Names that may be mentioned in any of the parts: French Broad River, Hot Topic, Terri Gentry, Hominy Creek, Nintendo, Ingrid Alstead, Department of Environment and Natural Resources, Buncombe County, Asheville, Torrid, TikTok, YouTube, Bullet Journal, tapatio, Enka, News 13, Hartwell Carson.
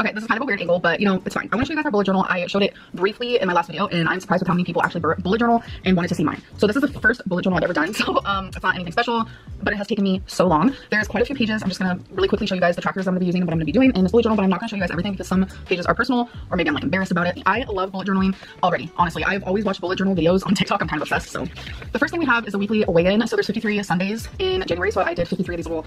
Okay, this is kind of a weird angle, but you know, it's fine. I want to show you guys our bullet journal. I showed it briefly in my last video, and I'm surprised with how many people actually bullet journal and wanted to see mine. So this is the first bullet journal I've ever done, so it's not anything special, but it has taken me so long. There's quite a few pages. I'm just gonna really quickly show you guys the trackers I'm gonna be using and what I'm gonna be doing in this bullet journal, but I'm not gonna show you guys everything because some pages are personal, or maybe I'm like embarrassed about it. I love bullet journaling already, honestly. I've always watched bullet journal videos on TikTok. I'm kind of obsessed. So the first thing we have is a weekly weigh-in. So there's 53 Sundays in January, so I did 53 of these little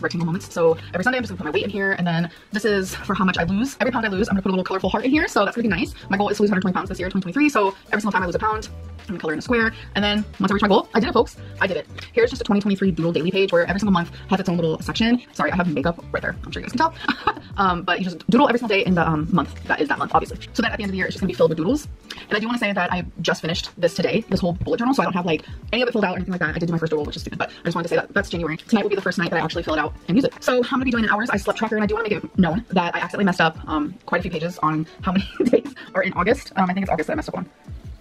rectangle moments. So every Sunday I'm just gonna put my weight in here, and then this is for how much I lose. Every pound I lose, I'm gonna put a little colorful heart in here, so that's gonna be nice. My goal is to lose 120 pounds this year, 2023, so every single time I lose a pound, I'm gonna color in a square, and then once I reach my goal, I did it, folks. I did it. Here's just a 2023 doodle daily page where every single month has its own little section. Sorry, I have makeup right there. I'm sure you guys can tell. But you just doodle every single day in the month. That is that month, obviously. So then at the end of the year, it's just gonna be filled with doodles. And I do want to say that I just finished this today, this whole bullet journal, so I don't have like any of it filled out or anything like that. I did do my first doodle, which is stupid, but I just wanted to say that that's January. Tonight will be the first night that I actually fill it out and use it. So I'm gonna be doing an hours I slept tracker, and I do want to make it known that I accidentally messed up quite a few pages on how many days are in August. I think it's August that I messed up on.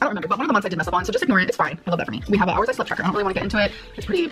I don't remember, but one of the months I did mess up on, so just ignore it. It's fine. I love that for me. We have an hours I slept tracker. I don't really want to get into it. It's pretty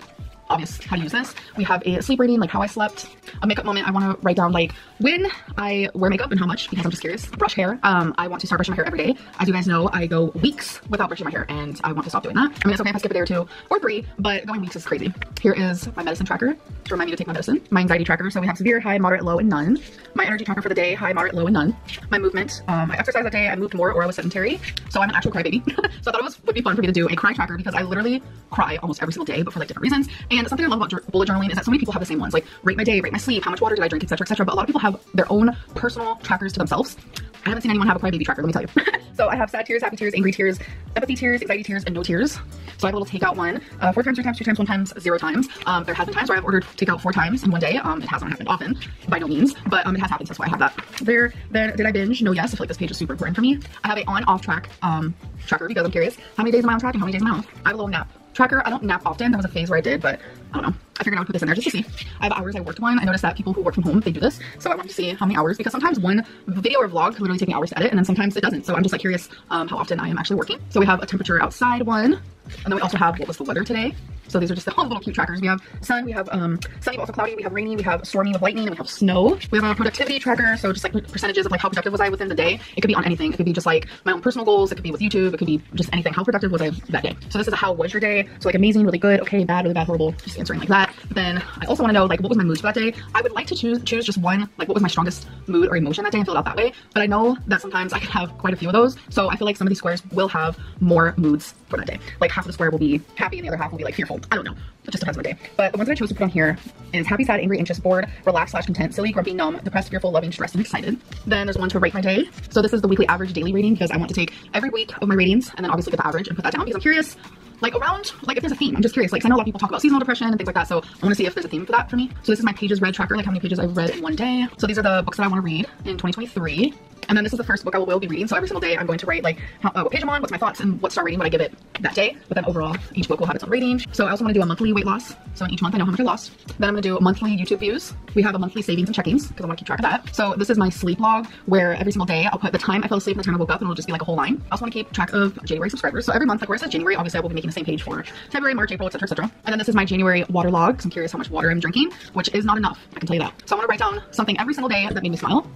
obvious how to use this. We have a sleep rating, like how I slept. A makeup moment, I want to write down like when I wear makeup and how much, because I'm just curious. Brush hair. I want to start brushing my hair every day. As you guys know, I go weeks without brushing my hair, and I want to stop doing that. I mean, it's okay if I skip a day or two or three, but going weeks is crazy. Here is my medicine tracker to remind me to take my medicine. My anxiety tracker, so we have severe, high, moderate, low, and none. My energy tracker for the day, high, moderate, low, and none. My movement, I exercised that day, I moved more or I was sedentary. So I'm an actual crybaby. So I thought it would be fun for me to do a cry tracker, because I literally cry almost every single day, but for like different reasons. And something I love about bullet journaling is that so many people have the same ones, like rate my day, rate my sleep, how much water did I drink, etc, etc, but a lot of people have their own personal trackers to themselves. I haven't seen anyone have a crybaby tracker, let me tell you. So I have sad tears, happy tears, angry tears, empathy tears, anxiety tears, and no tears. So I have a little takeout one, 4 times, 3 times, 2 times, 1 time, 0 times. There have been times where I've ordered takeout 4 times in one day. It hasn't happened often, by no means, but it has happened, so that's why I have that. There, then, did I binge? No, yes. I feel like this page is super important for me. I have an on-off track tracker, because I'm curious. How many days am I on track and how many days am I off? I have a little nap tracker. I don't nap often. That was a phase where I did, but I don't know. I figured I would put this in there just to see. I have hours I worked one. I noticed that people who work from home, they do this. So I wanted to see how many hours, because sometimes one video or vlog can literally take me hours to edit, and then sometimes it doesn't. So I'm just like curious how often I am actually working. So we have a temperature outside one, and then we also have what was the weather today. So these are just all the little cute trackers. We have sun, we have sunny, but also cloudy, we have rainy, we have stormy with lightning, and we have snow. We have a productivity tracker, so just like percentages of like how productive was I within the day. It could be on anything. It could be just like my own personal goals. It could be with YouTube. It could be just anything. How productive was I that day? So this is a how was your day? So like amazing, really good, okay, bad, really bad, horrible, just answering like that. Then I also want to know like what was my mood for that day. I would like to choose just one, like what was my strongest mood or emotion that day, and fill it out that way. But I know that sometimes I can have quite a few of those, so I feel like some of these squares will have more moods for that day. Like half of the square will be happy and the other half will be like fearful. I don't know. It just depends on the day. But the ones that I chose to put on here is happy, sad, angry, anxious, bored, relaxed, / content, silly, grumpy, numb, depressed, fearful, loving, stressed, and excited. Then there's one to rate my day. So this is the weekly average daily rating, because I want to take every week of my ratings and then obviously get the average and put that down, because I'm curious. Like around, like if there's a theme, I'm just curious. Like, 'cause I know a lot of people talk about seasonal depression and things like that, so I want to see if there's a theme for that for me. So this is my pages read tracker, like how many pages I've read in one day. So these are the books that I want to read in 2023. And then this is the first book I will be reading. So every single day I'm going to write like how, what page I'm on, what's my thoughts, and what star rating would I give it that day. But then overall, each book will have its own rating. So I also want to do a monthly weight loss. So in each month I know how much I lost. Then I'm going to do monthly YouTube views. We have a monthly savings and checkings, because I want to keep track of that. So this is my sleep log, where every single day I'll put the time I fell asleep and the time I woke up, and it'll just be like a whole line. I also want to keep track of January subscribers. So every month, like where it says January, obviously I will be making the same page for February, March, April, etc, etc. And then this is my January water log, because I'm curious how much water I'm drinking, which is not enough, I can tell you that. So I want to write down something every single day that made me smile,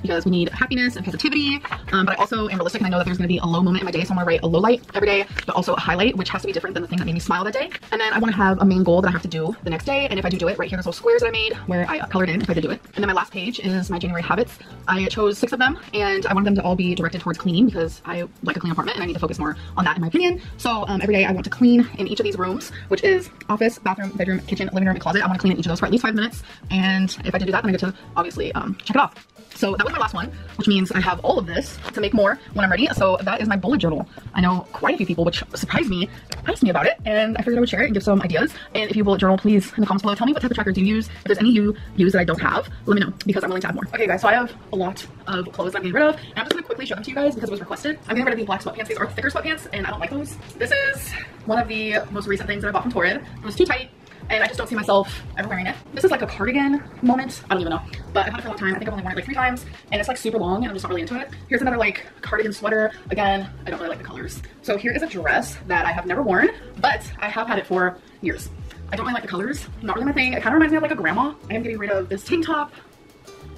because we need happiness and positivity, but I also am realistic, and I know that there's gonna be a low moment in my day, so I'm gonna write a low light every day, but also a highlight, which has to be different than the thing that made me smile that day. And then I wanna have a main goal that I have to do the next day, and if I do it, right here, there's little squares that I made where I colored in if I did do it. And then my last page is my January habits. I chose 6 of them, and I wanted them to all be directed towards cleaning, because I like a clean apartment, and I need to focus more on that in my opinion. So every day I want to clean in each of these rooms, which is office, bathroom, bedroom, kitchen, living room, and closet. I wanna clean in each of those for at least 5 minutes, and if I do that, then I get to obviously check it off. So that was my last one, which means I have all of this to make more when I'm ready. So that is my bullet journal. I know quite a few people, which surprised me, asked me about it, and I figured I would share it and give some ideas. And if you bullet journal, please in the comments below tell me what type of trackers you use. If there's any you use that I don't have, let me know, because I'm willing to add more. Okay guys, so I have a lot of clothes that I'm getting rid of, and I'm just gonna quickly show them to you guys because it was requested. I'm getting rid of these black sweatpants. These are thicker sweatpants and I don't like those. This is one of the most recent things that I bought from Torrid. It was too tight, and I just don't see myself ever wearing it. This is like a cardigan moment. I don't even know, but I've had it for a long time. I think I've only worn it like 3 times, and it's like super long, and I'm just not really into it. Here's another like cardigan sweater. Again, I don't really like the colors. So here is a dress that I have never worn, but I have had it for years. I don't really like the colors. Not really my thing. It kind of reminds me of like a grandma. I am getting rid of this tank top.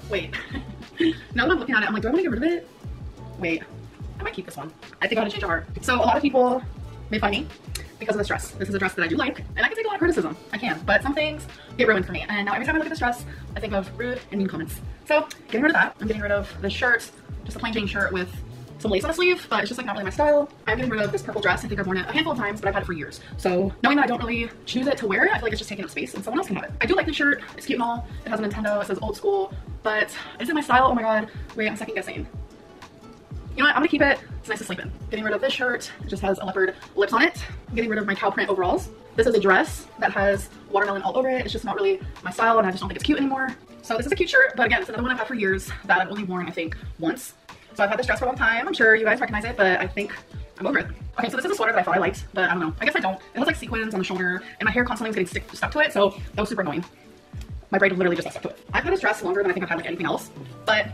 Wait. Now that I'm looking at it, I'm like, do I want to get rid of it? Wait, I might keep this one. I think I'm gonna change our. So a lot of people made fun of me because of this dress. This is a dress that I do like, and I can take a lot of criticism. I can, but some things get ruined for me. And now every time I look at this dress, I think of rude and mean comments. So getting rid of that. I'm getting rid of the shirt, just a plain Jane shirt with some lace on the sleeve, but it's just like not really my style. I'm getting rid of this purple dress. I think I've worn it a handful of times, but I've had it for years. So knowing that I don't really choose it to wear it, I feel like it's just taking up space and someone else can have it. I do like the shirt. It's cute and all. It has a Nintendo. It says old school, but is it my style? Oh my God. Wait, I'm second guessing. You know what? I'm gonna keep it. It's nice to sleep in. Getting rid of this shirt. It just has a leopard lips on it. I'm getting rid of my cow print overalls. This is a dress that has watermelon all over it. It's just not really my style and I just don't think it's cute anymore. So this is a cute shirt, but again, it's another one I've had for years that I've only worn, I think, once. So I've had this dress for a long time. I'm sure you guys recognize it, but I think I'm over it. Okay, so this is a sweater that I thought I liked, but I don't know. I guess I don't. It has like sequins on the shoulder and my hair constantly was getting stuck to it. So that was super annoying. My braid literally just got stuck to it. I've had this dress longer than I think I've had like anything else, but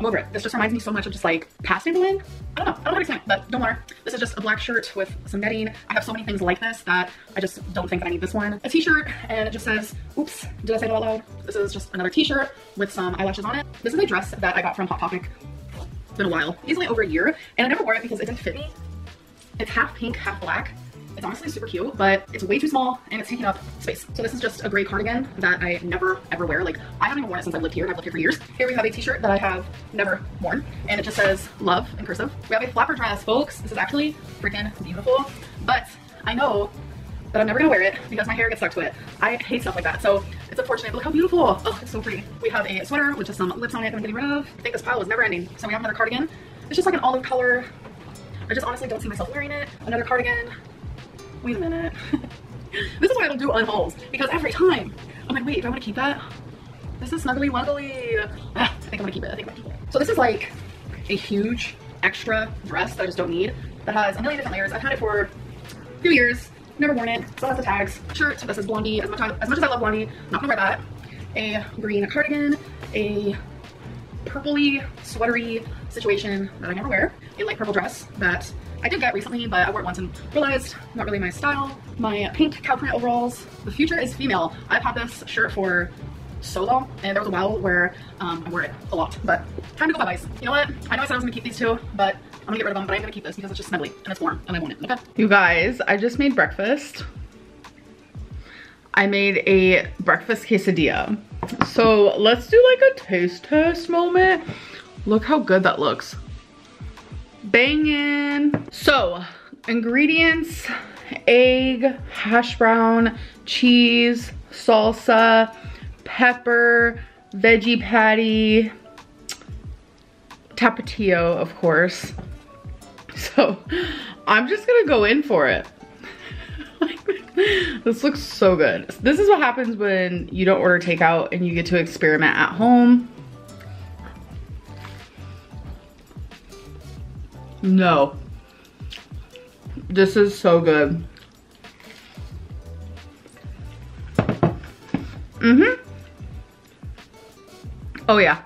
I'm over it. This just reminds me so much of just like past England. I don't know. I don't know how to explain it, but don't worry. This is just a black shirt with some netting. I have so many things like this that I just don't think that I need this one. A t-shirt and it just says, oops, did I say that out loud? This is just another t-shirt with some eyelashes on it. This is a dress that I got from Hot Topic. Been a while, easily over a year, and I never wore it because it didn't fit me. It's half pink, half black. It's honestly super cute, but it's way too small and it's taking up space. So this is just a gray cardigan that I never ever wear. Like I haven't even worn it since I've lived here, and I've lived here for years. Here we have a t-shirt that I have never worn, and it just says love in cursive. We have a flapper dress, folks. This is actually freaking beautiful, but I know that I'm never gonna wear it because my hair gets stuck to it. I hate stuff like that, so it's unfortunate, but look how beautiful. Oh, it's so pretty. We have a sweater with just some lips on it that I'm getting rid of. I think this pile was never ending. So we have another cardigan. It's just like an olive color. I just honestly don't see myself wearing it. Another cardigan. Wait a minute. This is why I don't do unhauls, because every time I'm like, wait, do I wanna keep that? This is snuggly wuggly. Ah, I think I'm gonna keep it, I think I'm gonna keep it. So this is like a huge extra dress that I just don't need that has a million different layers. I've had it for a few years. Never worn it, still has the tags. Shirt, this is Blondie. As much as I love Blondie, not gonna wear that. A green cardigan, a purpley, sweatery situation that I never wear. A light purple dress that I did get recently, but I wore it once and realized not really my style. My pink cow print overalls. The future is female. I've had this shirt for so long, and there was a while where I wore it a lot, but time to go bye-byes. You know what? I know I said I was gonna keep these two, but I'm gonna get rid of them, but I'm gonna keep this because it's just snuggly and it's warm and I want it. Okay. You guys, I just made breakfast. I made a breakfast quesadilla. So let's do like a taste test moment. Look how good that looks. Bangin'. So ingredients, egg, hash brown, cheese, salsa, pepper, veggie patty, tapatio, of course. So I'm just gonna go in for it. This looks so good. This is what happens when you don't order takeout and you get to experiment at home. No, this is so good. Mm-hmm. Oh yeah,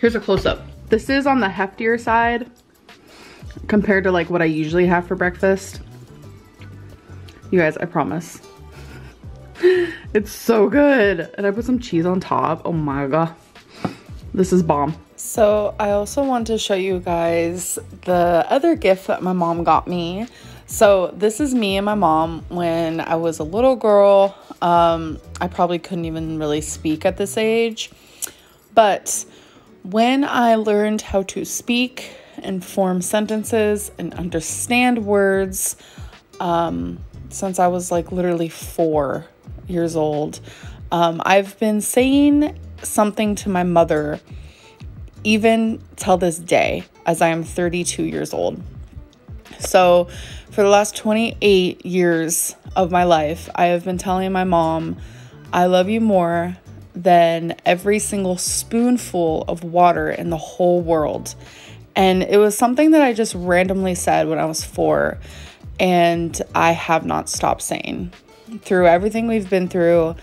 here's a close-up. This is on the heftier side compared to like what I usually have for breakfast. You guys, I promise. It's so good. And I put some cheese on top. Oh my God, this is bomb. So I also want to show you guys the other gift that my mom got me. So this is me and my mom when I was a little girl. I probably couldn't even really speak at this age. But when I learned how to speak and form sentences and understand words, since I was like literally 4 years old, I've been saying something to my mother even till this day as I am 32 years old. So for the last 28 years of my life, I have been telling my mom, I love you more than every single spoonful of water in the whole world. And it was something that I just randomly said when I was 4, and I have not stopped saying. Through everything we've been through,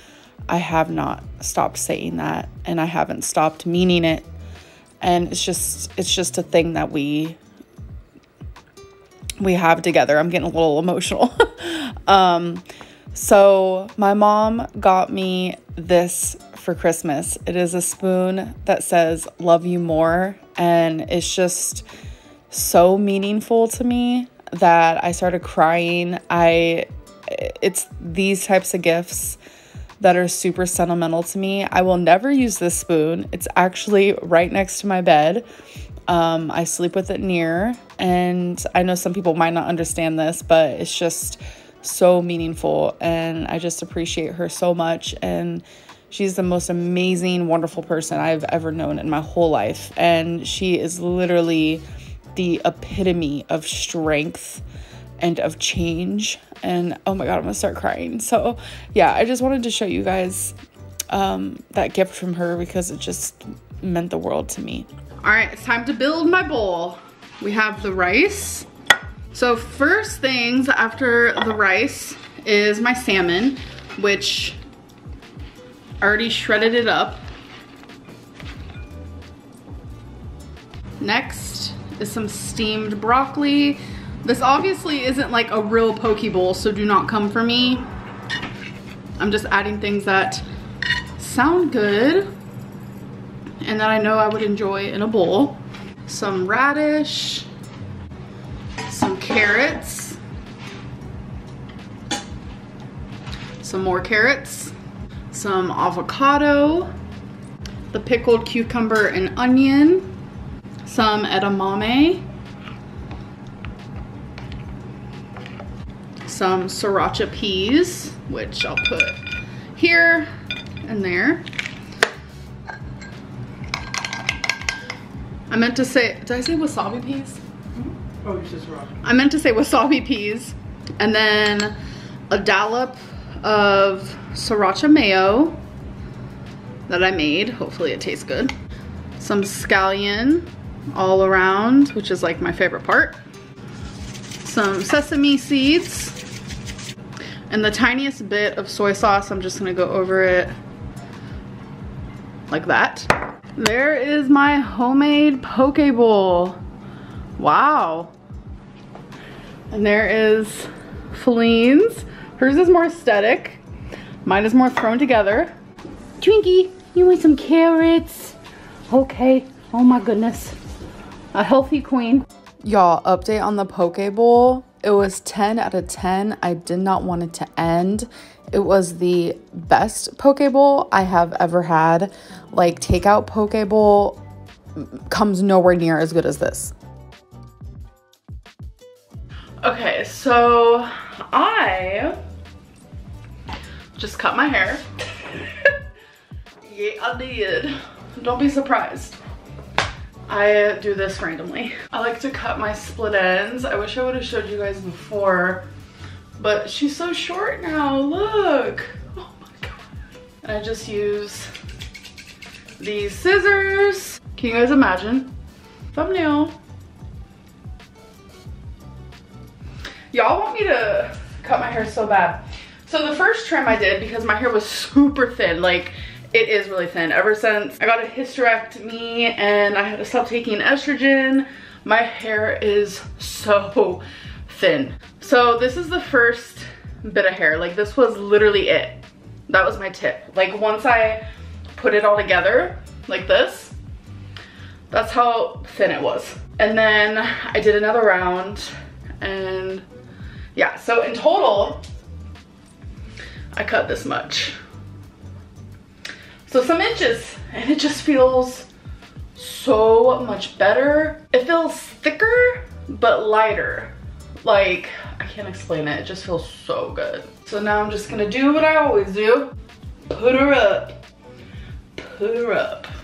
I have not stopped saying that, and I haven't stopped meaning it. And it's just a thing that we have together. I'm getting a little emotional. So my mom got me this for Christmas. It is a spoon that says love you more, and it's just so meaningful to me that I started crying. It's these types of gifts that are super sentimental to me. I will never use this spoon. It's actually right next to my bed. I sleep with it near, and I know some people might not understand this, but it's just so meaningful, and I just appreciate her so much, and she's the most amazing, wonderful person I've ever known in my whole life, and she is literally the epitome of strength and of change. And oh my god, I'm gonna start crying. So yeah, I just wanted to show you guys that gift from her because it just meant the world to me. All right, it's time to build my bowl. We have the rice. So first things after the rice is my salmon, which I already shredded it up. Next is some steamed broccoli. This obviously isn't like a real poke bowl, so do not come for me. I'm just adding things that sound good and that I know I would enjoy in a bowl. Some radish, some carrots, some more carrots, some avocado, the pickled cucumber and onion, some edamame, some sriracha peas, which I'll put here and there. I meant to say, did I say wasabi peas? Oh, it's just wrong. I meant to say wasabi peas, and then a dollop of sriracha mayo that I made. Hopefully it tastes good. Some scallion all around, which is like my favorite part. Some sesame seeds. And the tiniest bit of soy sauce, I'm just gonna go over it like that. There is my homemade poke bowl. Wow. And there is Feline's. Hers is more aesthetic. Mine is more thrown together. Twinkie, you want some carrots? Okay, oh my goodness. A healthy queen. Y'all, update on the poke bowl. It was 10 out of 10. I did not want it to end. It was the best poke bowl I have ever had. Like, takeout poke bowl comes nowhere near as good as this. Okay, so I just cut my hair. Yeah, I did. Don't be surprised. I do this randomly. I like to cut my split ends. I wish I would have showed you guys before, but she's so short now, look. Oh my god. And I just use these scissors. Can you guys imagine? Thumbnail. Y'all want me to cut my hair so bad. So the first trim I did, because my hair was super thin, like, it is really thin. Ever since I got a hysterectomy and I had to stop taking estrogen, my hair is so thin. So this is the first bit of hair. Like, this was literally it. That was my tip. Like, once I put it all together like this, that's how thin it was. And then I did another round, and yeah, so in total, I cut this much. So some inches, and it just feels so much better. It feels thicker, but lighter. Like, I can't explain it. It just feels so good. So now I'm just gonna do what I always do. Put her up. Put her up.